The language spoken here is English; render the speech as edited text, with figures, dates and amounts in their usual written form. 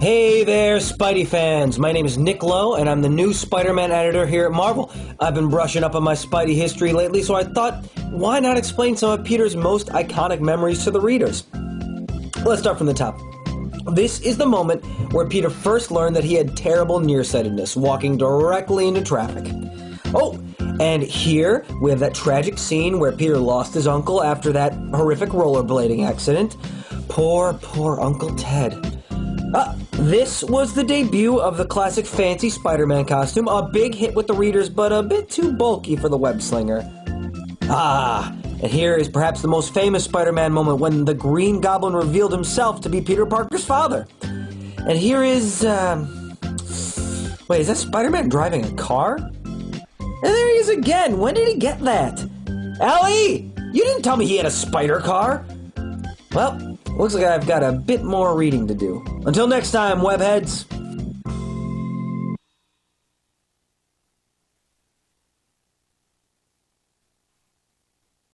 Hey there, Spidey fans! My name is Nick Lowe, and I'm the new Spider-Man editor here at Marvel. I've been brushing up on my Spidey history lately, so I thought, why not explain some of Peter's most iconic memories to the readers? Let's start from the top. This is the moment where Peter first learned that he had terrible nearsightedness, walking directly into traffic. Oh, and here we have that tragic scene where Peter lost his uncle after that horrific rollerblading accident. Poor Uncle Ted. This was the debut of the classic fancy Spider-Man costume, a big hit with the readers, but a bit too bulky for the web-slinger. And here is perhaps the most famous Spider-Man moment, when the Green Goblin revealed himself to be Peter Parker's father. And here is, wait, is that Spider-Man driving a car? And there he is again! When did he get that? Ellie! You didn't tell me he had a spider car! Well, looks like I've got a bit more reading to do. Until next time, webheads!